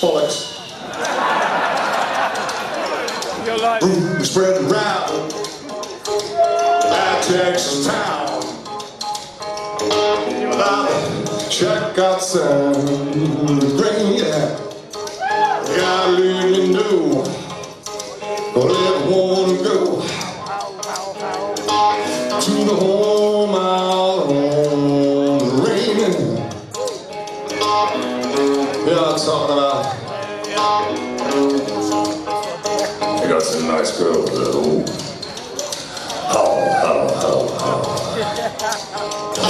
Boys. Rumor spread around that Texas town. Check out some green, yeah. I really knew, but I didn't want to go to the home out on the rain. Yeah, I'm talking about. I got some nice girls there. Oh, how.